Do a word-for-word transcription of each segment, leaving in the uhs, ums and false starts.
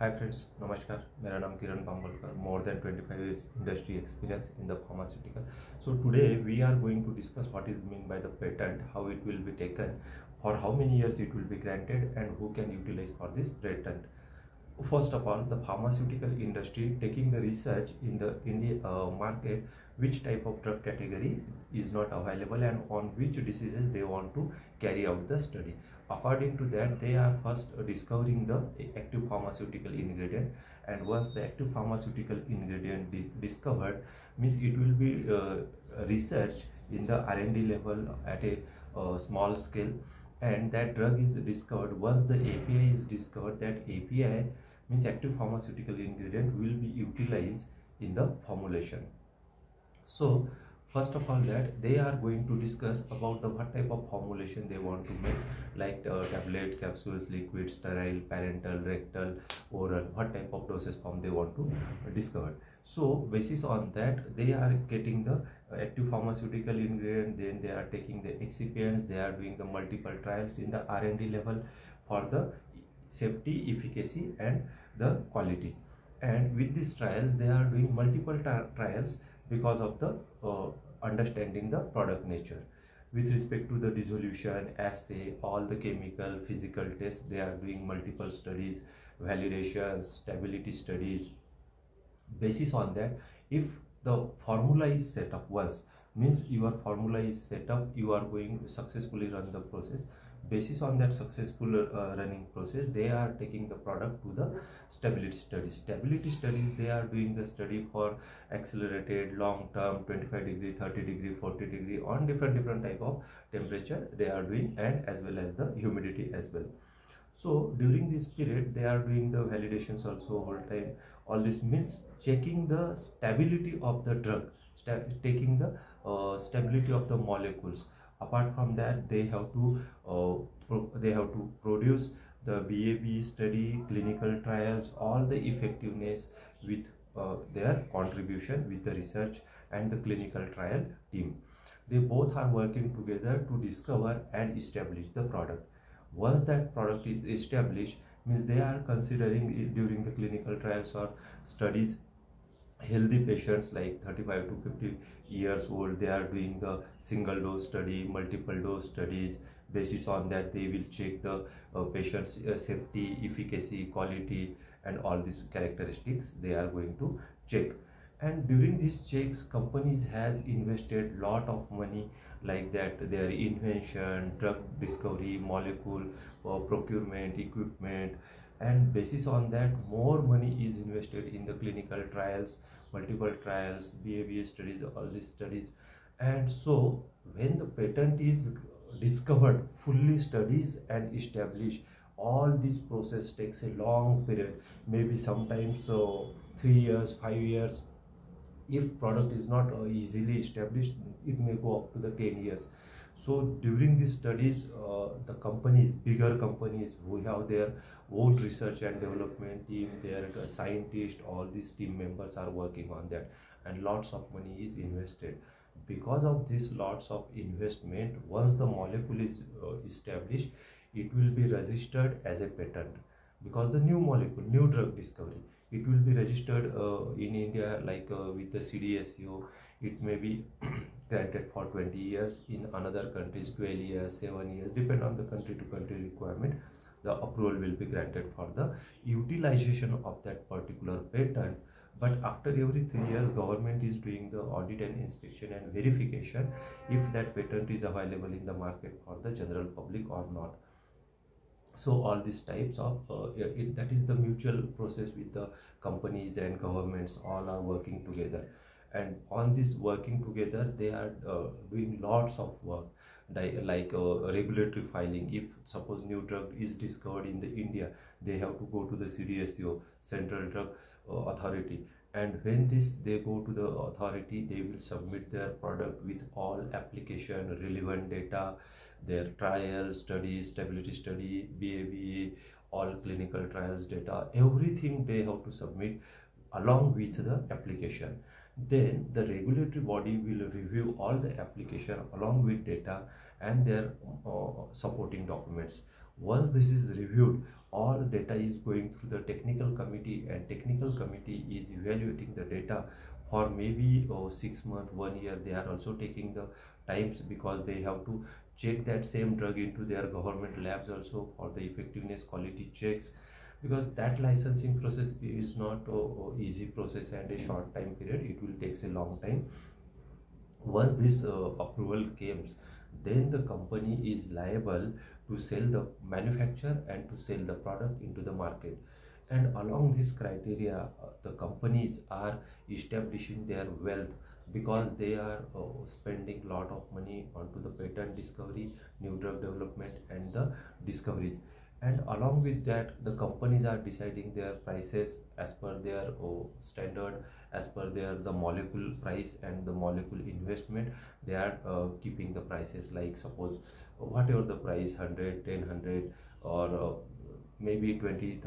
Hi friends, Namaskar. My name is Kiran Bambalkar. More than twenty-five years industry experience in the pharmaceutical. So today we are going to discuss what is meant by the patent, how it will be taken, for how many years it will be granted, and who can utilize for this patent. First of all, the pharmaceutical industry taking the research in the Indian uh, market, which type of drug category is not available and on which diseases they want to carry out the study. According to that, they are first discovering the active pharmaceutical ingredient, and once the active pharmaceutical ingredient di discovered, means it will be uh, researched in the R and D level at a uh, small scale, and that drug is discovered. Once the A P I is discovered, that A P I means active pharmaceutical ingredient will be utilized in the formulation. So first of all, that they are going to discuss about the what type of formulation they want to make, like uh, tablet, capsules, liquid, sterile, parental, rectal, oral, what type of dosage form they want to discover. So basis on that, they are getting the active pharmaceutical ingredient, then they are taking the excipients, they are doing the multiple trials in the R and D level for the safety, efficacy and the quality. And with these trials, they are doing multiple trials because of the uh, understanding the product nature. With respect to the dissolution, assay, all the chemical, physical tests, they are doing multiple studies, validations, stability studies. Basis on that, if the formula is set up once, means your formula is set up, you are going to successfully run the process. Basis on that successful uh, running process, they are taking the product to the stability studies. Stability studies, they are doing the study for accelerated, long term, twenty-five degree, thirty degree, forty degree, on different different type of temperature they are doing, and as well as the humidity as well. So during this period, they are doing the validations also whole time. All this means checking the stability of the drug, taking the uh, stability of the molecules. Apart from that, they have to uh, pro they have to produce the B A B E study, clinical trials, all the effectiveness with uh, their contribution with the research and the clinical trial team. They both are working together to discover and establish the product. Once that product is established, means they are considering it during the clinical trials or studies, healthy patients like thirty-five to fifty years old. They are doing the single dose study, multiple dose studies. Basis on that, they will check the uh, patient's uh, safety, efficacy, quality, and all these characteristics they are going to check. And during these checks, companies has invested lot of money, like that their invention, drug discovery, molecule uh, procurement, equipment. And basis on that, more money is invested in the clinical trials, multiple trials, B A B E studies, all these studies. And so when the patent is discovered, fully studies and established, all this process takes a long period, maybe sometimes so three years, five years. If product is not uh, easily established, it may go up to the ten years. So during these studies, uh, the companies, bigger companies who have their own research and development team, their uh, scientists, all these team members are working on that, and lots of money is invested. Because of this lots of investment, once the molecule is uh, established, it will be registered as a patent, because the new molecule, new drug discovery, it will be registered uh, in India, like uh, with the C D S C O. It may be granted for twenty years, in another countries twelve years, seven years, depend on the country to country requirement. The approval will be granted for the utilization of that particular patent. But after every three years, government is doing the audit and inspection and verification if that patent is available in the market for the general public or not. So all these types of uh, it, that is the mutual process with the companies and governments, all are working together. And on this working together, they are uh, doing lots of work, like uh, regulatory filing. If suppose new drug is discovered in the India, they have to go to the C D S C O, Central Drug uh, Authority. And when this they go to the authority, they will submit their product with all application, relevant data, their trial studies, stability study, B A B E, all clinical trials data, everything they have to submit along with the application. Then the regulatory body will review all the application along with data and their uh, supporting documents. Once this is reviewed, all data is going through the technical committee, and technical committee is evaluating the data for maybe oh, six months, one year. They are also taking the times because they have to check that same drug into their government labs also for the effectiveness quality checks, because that licensing process is not oh, easy process and a short time period. It will take a long time. Once this uh, approval comes, then the company is liable to sell the manufacture and to sell the product into the market. And along this criteria, uh, the companies are establishing their wealth, because they are uh, spending a lot of money onto the patent discovery, new drug development and the discoveries. And along with that, the companies are deciding their prices as per their uh, standard, as per their the molecule price and the molecule investment. They are uh, keeping the prices, like suppose whatever the price, one hundred, ten, one hundred, or uh, maybe twenty,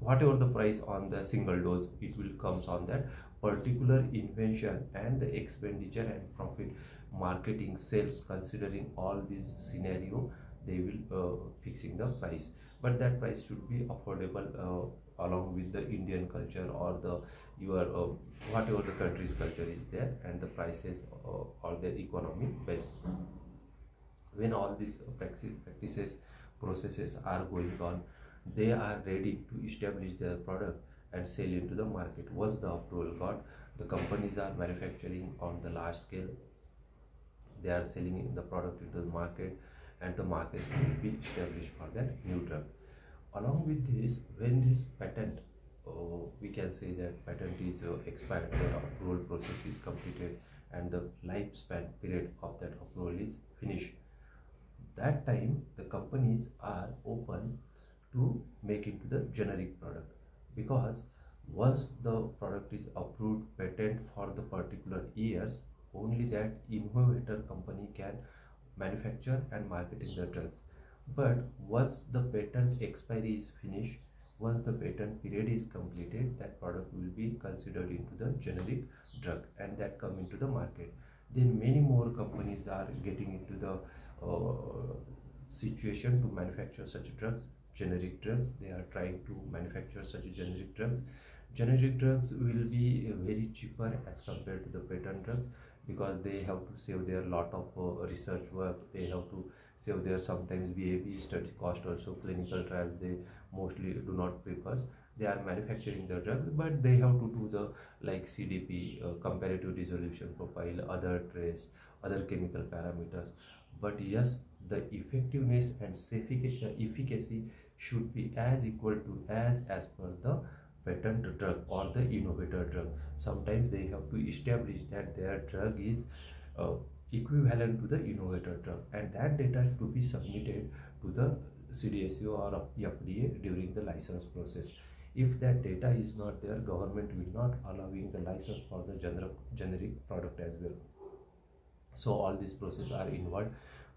whatever the price on the single dose, it will comes on that particular invention and the expenditure and profit, marketing, sales, considering all these scenario, they will uh, fixing the price. But that price should be affordable uh, along with the Indian culture or the your uh, whatever the country's culture is there, and the prices uh, or the economy based. When all these practices processes are going on, they are ready to establish their product and sell into the market. Once the approval got, the companies are manufacturing on the large scale, they are selling the product into the market, and the market will be established for that new drug. Along with this, when this patent, uh, we can say that patent is uh, expired, the approval process is completed and the lifespan period of that approval is finished, that time the companies are open to make into the generic product, because once the product is approved patent for the particular years, only that innovator company can manufacture and marketing the drugs. But once the patent expiry is finished, once the patent period is completed, that product will be considered into the generic drug and that come into the market. Then many more companies are getting into the uh, situation to manufacture such drugs, generic drugs. They are trying to manufacture such generic drugs. Generic drugs will be very cheaper as compared to the patent drugs, because they have to save their lot of uh, research work, they have to save their sometimes B A B E study cost also, clinical trials they mostly do not prefer. They are manufacturing the drug, but they have to do the like C D P, uh, comparative dissolution profile, other trace, other chemical parameters. But yes, the effectiveness and efficacy should be as equal to as as per the patent drug or the innovator drug. Sometimes they have to establish that their drug is uh, equivalent to the innovator drug, and that data to be submitted to the C D S C O or F D A during the license process. If that data is not there, government will not allowing the license for the generic generic product as well. So all these processes are involved.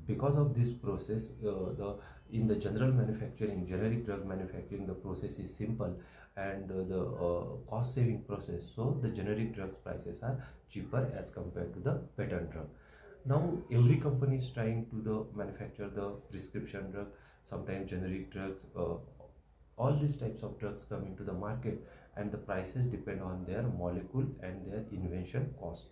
Because of this process, uh, the in the general manufacturing, generic drug manufacturing, the process is simple and uh, the uh, cost saving process. So the generic drugs prices are cheaper as compared to the patent drug. Now every company is trying to the manufacture the prescription drug, sometimes generic drugs. Uh, all these types of drugs come into the market, and the prices depend on their molecule and their invention cost.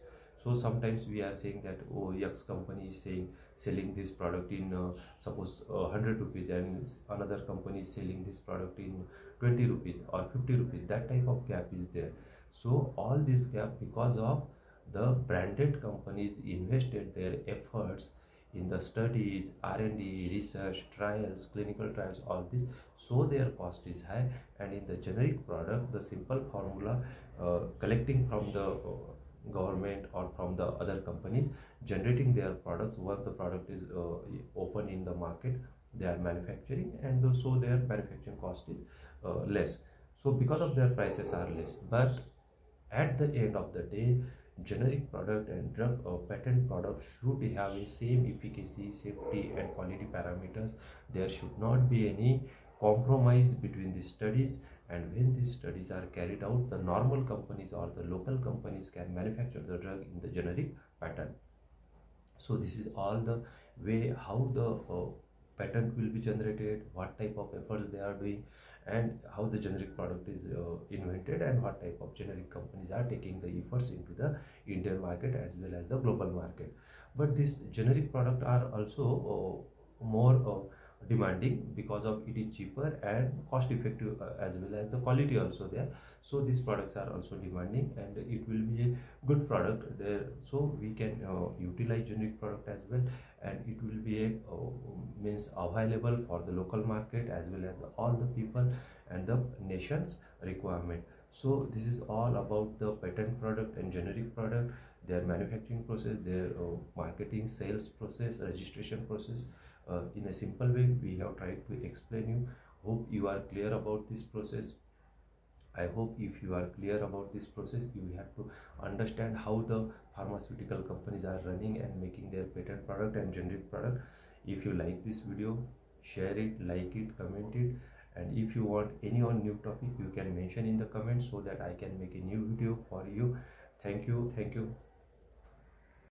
So sometimes we are saying that oh, X company is saying selling this product in uh, suppose uh, one hundred rupees, and another company is selling this product in twenty rupees or fifty rupees. That type of gap is there. So all this gap, because of the branded companies invested their efforts in the studies, R and D, research, trials, clinical trials, all this, so their cost is high. And in the generic product, the simple formula uh, collecting from the uh, government or from the other companies, generating their products. Once the product is uh, open in the market, they are manufacturing, and the, so their manufacturing cost is uh, less. So because of their prices are less. But at the end of the day, generic product and drug or patent product should have a same efficacy, safety and quality parameters. There should not be any compromise between these studies, and when these studies are carried out, the normal companies or the local companies can manufacture the drug in the generic pattern. So this is all the way how the uh, patent will be generated, what type of efforts they are doing, and how the generic product is uh, invented, and what type of generic companies are taking the efforts into the Indian market as well as the global market. But these generic products are also uh, more uh, demanding because of it is cheaper and cost effective, uh, as well as the quality also there. So these products are also demanding, and it will be a good product there. So we can uh, utilize generic product as well, and it will be a uh, means available for the local market as well as all the people and the nation's requirement. So this is all about the patent product and generic product, their manufacturing process, their uh, marketing, sales process, registration process. Uh, in a simple way, we have tried to explain you. Hope you are clear about this process. I hope if you are clear about this process, you have to understand how the pharmaceutical companies are running and making their patent product and generic product. If you like this video, share it, like it, comment it. And if you want any new topic, you can mention in the comments so that I can make a new video for you. Thank you. Thank you.